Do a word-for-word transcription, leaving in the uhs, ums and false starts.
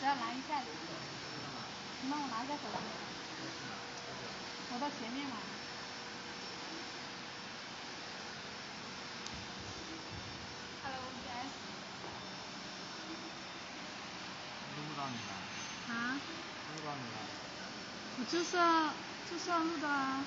只要拿一下就行。你帮我拿一下手机。我到前面嘛。Hello，V S。录不到你了。啊？录不到你了。我就是就是要录的啊。